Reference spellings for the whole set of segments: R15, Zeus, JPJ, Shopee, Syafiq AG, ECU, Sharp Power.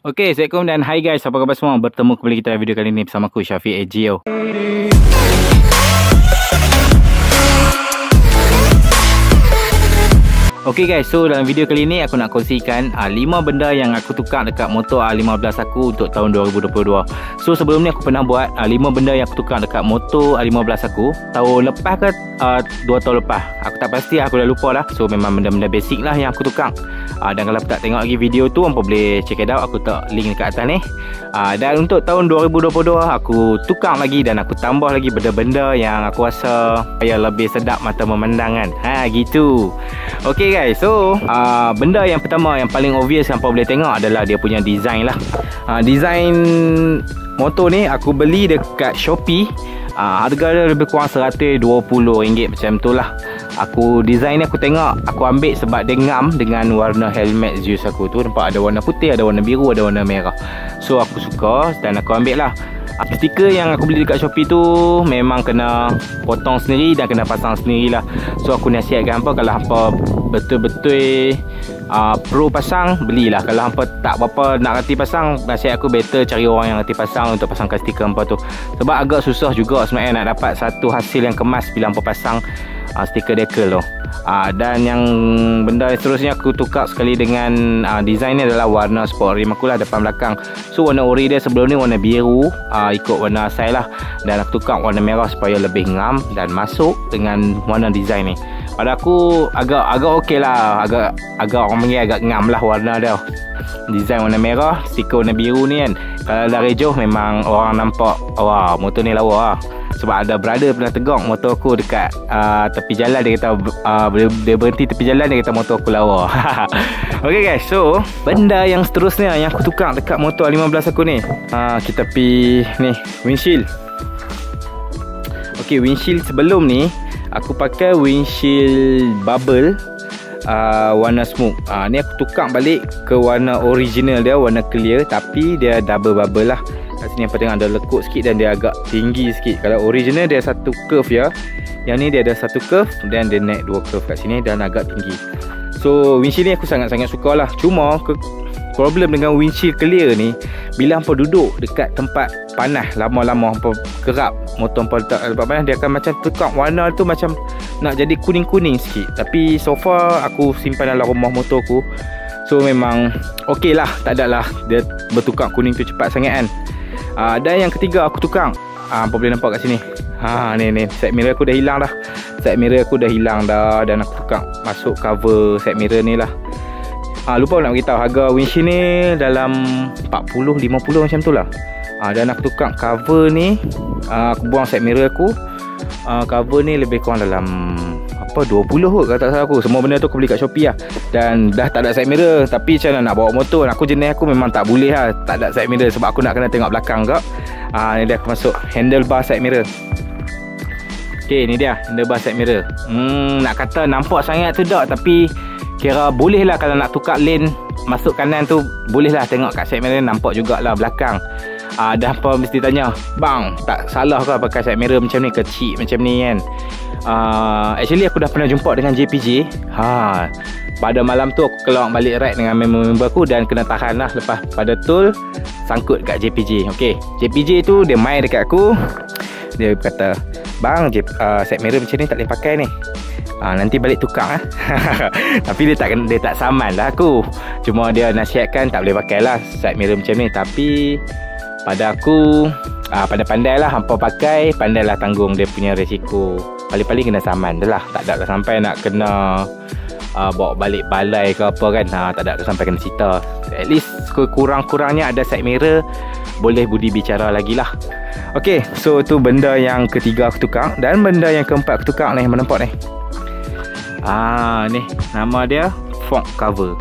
Oke, assalamualaikum dan hai guys, apa kabar semua? Bertemu kembali kita video kali ini bersama aku Syafiq AG. Oke guys, so dalam video kali ini aku nak kongsikan 5 benda yang aku tukar dekat motor R15 aku untuk tahun 2022. So sebelum ni aku pernah buat 5 benda yang aku tukar dekat motor R15 aku tahun lepas ke 2 tahun lepas, aku tak pasti, aku dah lupa lah. So memang benda-benda basic lah yang aku tukar. Dan kalau tak tengok lagi video tu, hangpa boleh check it out, aku tak link dekat atas ni. Dan untuk tahun 2022 aku tukar lagi dan aku tambah lagi benda-benda yang aku rasa yang lebih sedap mata memandang kan. Ha gitu. Okey guys, so benda yang pertama yang paling obvious hangpa boleh tengok adalah dia punya design lah. Design motor ni aku beli dekat Shopee, harga dia lebih kurang RM120 macam tu lah. Aku design ni aku tengok, aku ambil sebab dia ngam dengan warna helmet Zeus aku tu. Nampak ada warna putih, ada warna biru, ada warna merah. So aku suka dan aku ambil lah. Stiker yang aku beli dekat Shopee tu memang kena potong sendiri dan kena pasang sendiri lah. So aku nasihatkan hampa, kalau hampa betul-betul pro pasang, belilah. Kalau hampa tak berapa nak reti pasang, nasihat aku better cari orang yang reti pasang untuk pasangkan stiker hampa tu. Sebab agak susah juga sebenarnya nak dapat satu hasil yang kemas bila hampa pasang stiker decal tu. Dan yang benda seterusnya aku tukar sekali dengan design ni adalah warna sport rim aku lah, depan belakang. So warna ori dia sebelum ni warna biru, ikut warna asal lah, dan aku tukar warna merah supaya lebih ngam dan masuk dengan warna design ni. Pada aku agak okey lah, agak orang panggil agak ngam lah warna dia. Design warna merah, stiker warna biru ni kan, kalau dah rejoh memang orang nampak, wah motor ni lawa lah. Sebab ada brother pernah tegak motor aku dekat tepi jalan, dia kata dia berhenti tepi jalan, dia kata motor aku lawa. Okay guys, so benda yang seterusnya yang aku tukar dekat motor R15 aku ni, kita pergi ni windshield. Okay, windshield sebelum ni aku pakai windshield bubble warna smoke. Ni aku tukar balik ke warna original dia, warna clear, tapi dia double bubble lah. Kat sini apa tengok ada lekuk sikit dan dia agak tinggi sikit. Kalau original dia satu curve ya, yang ni dia ada satu curve dan dia naik dua curve kat sini dan agak tinggi. So windshield ni aku sangat-sangat suka lah. Cuma problem dengan windshield clear ni, bila hampa duduk dekat tempat panas lama-lama, hampa kerap motor hampa letak tempat panas, dia akan macam tukar warna tu macam nak jadi kuning-kuning sikit. Tapi so far aku simpan dalam rumah motor aku, so memang okey lah, tak adalah dia bertukar kuning tu cepat sangat kan. Dan yang ketiga aku tukar, apa boleh nampak kat sini, ni side mirror aku dah hilang dah. Dan aku tukar masuk cover side mirror ni lah. Lupa nak beritahu harga windshield ni dalam 40-50 macam tu lah. Dan aku tukar cover ni, aku buang side mirror aku. Cover ni lebih kurang dalam 20 kot kalau tak salah aku. Semua benda tu aku beli kat Shopee lah, dan dah tak ada side mirror. Tapi macam mana nak bawa motor, aku jenis aku memang tak boleh lah tak ada side mirror, sebab aku nak kena tengok belakang kak. Ni dia aku masuk handlebar side mirror. Ok, ni dia handlebar side mirror. Nak kata nampak sangat tu tak, tapi kira boleh lah kalau nak tukar lane masuk kanan tu, boleh lah tengok kat side mirror, nampak jugalah belakang. Dah apa mesti tanya, bang tak salah ke pakai side mirror macam ni, kecil macam ni kan. Actually aku dah pernah jumpa dengan JPJ. Pada malam tu aku keluar balik ride dengan member-member aku dan kena tahan lah lepas pada tol, sangkut kat JPJ. Okey, JPJ tu dia main dekat aku, dia kata, bang side mirror macam ni tak boleh pakai ni, nanti balik tukar lah. Tapi dia tak saman lah aku, cuma dia nasihatkan tak boleh pakai lah side mirror macam ni. Tapi pada aku, pandai-pandai lah hampa pakai, pandailah tanggung dia punya resiko. Paling-paling kena saman je lah, tak ada sampai nak kena bawa balik balai ke apa kan. Tak ada sampai kena cerita. At least kurang-kurangnya ada side mirror, boleh budi bicara lagi lah. Okay, so tu benda yang ketiga aku tukar. Dan benda yang keempat aku tukar ni, mana nampak ni, ni nama dia fork cover.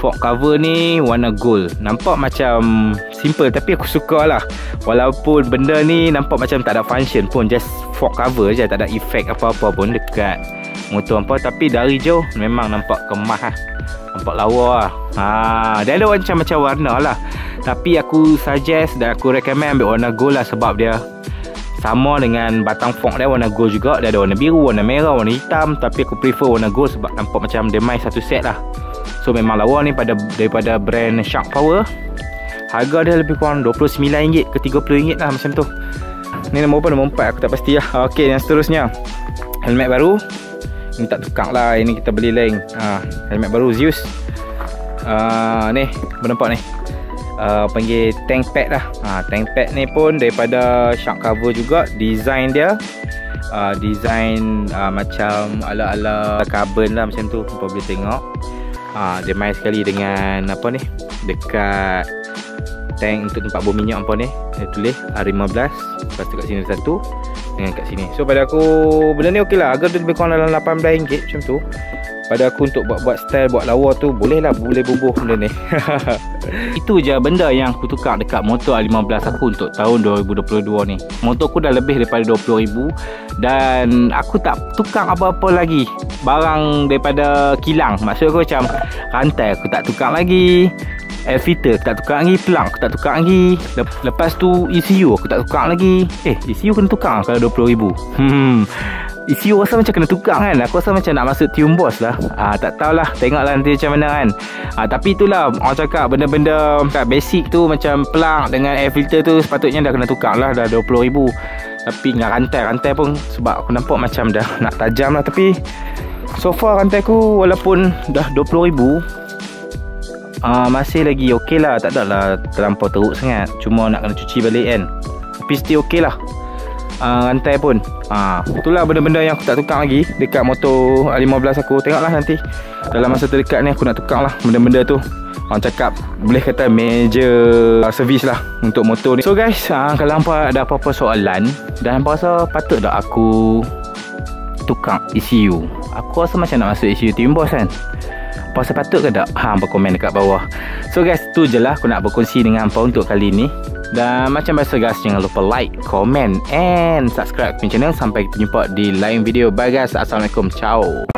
Fork cover ni warna gold, nampak macam simple tapi aku suka lah. Walaupun benda ni nampak macam tak ada function pun, just fork cover je, tak ada efek apa-apa pun dekat motor hampa, tapi dari jauh memang nampak kemah lah, nampak lawa lah. Dia ada macam-macam warna lah, tapi aku suggest dan aku recommend ambil warna gold lah, sebab dia sama dengan batang fork dia warna gold juga. Dia ada warna biru, warna merah, warna hitam, tapi aku prefer warna gold sebab nampak macam dia main satu set lah. So memang lawa ni daripada brand Sharp Power. Harga dia lebih kurang RM29 ke RM30 lah macam tu. Ni nombor apa? Nombor 4 aku tak pasti lah. Ok, yang seterusnya helmet baru. Ini tak tukar lah, ini kita beli lain. Helmet baru Zeus. Ni bernampak ni, panggil tank pad lah. Tank pad ni pun daripada Shark Cover juga. Design dia design macam ala-ala carbon lah macam tu. Kau boleh tengok dia main sekali dengan apa ni, dekat tank untuk tempat bom minyak apa ni. Dia tulis R15. Lepas tu kat sini ada satu dengan kat sini. So pada aku benda ni ok lah. Harga dia lebih kurang dalam RM18 macam tu. Pada aku untuk buat-buat style, buat lawa tu boleh lah, boleh bubuh benda ni. Itu je benda yang aku tukar dekat motor R15 aku untuk tahun 2022 ni. Motor aku dah lebih daripada RM20,000 dan aku tak tukar apa-apa lagi barang daripada kilang. Maksud aku macam rantai aku tak tukar lagi, air filter aku tak tukar lagi, plug aku tak tukar lagi. Lepas tu ECU aku tak tukar lagi. ECU kena tukar kalau RM20,000. ECU rasa macam kena tukar kan. Aku rasa macam nak masuk tune boss lah. Tak tahulah, tengoklah nanti macam mana kan. Tapi itulah orang cakap, benda-benda kat basic tu macam plug dengan air filter tu sepatutnya dah kena tukar lah, dah RM20,000. Tapi dengan rantai pun sebab aku nampak macam dah nak tajam lah. Tapi so far rantai aku walaupun dah RM20,000 masih lagi ok lah. Tak adalah terlampau teruk sangat, cuma nak kena cuci balik kan. Tapi still ok lah. Rantai pun itulah benda-benda yang aku tak tukar lagi dekat motor R15 aku. Tengoklah nanti dalam masa terdekat ni aku nak tukar lah benda-benda tu. Orang cakap boleh kata major service lah untuk motor ni. So guys, kalau hampa ada apa-apa soalan dan hampa rasa patut tak aku tukar ECU, aku rasa macam nak masuk ECU team boss kan, hampa rasa patut ke tak? Hampa komen dekat bawah. So guys, tu je lah aku nak berkongsi dengan hampa untuk kali ni. Dan macam biasa guys, jangan lupa like, comment and subscribe ke channel. Sampai kita jumpa di lain video. Bye guys. Assalamualaikum. Ciao.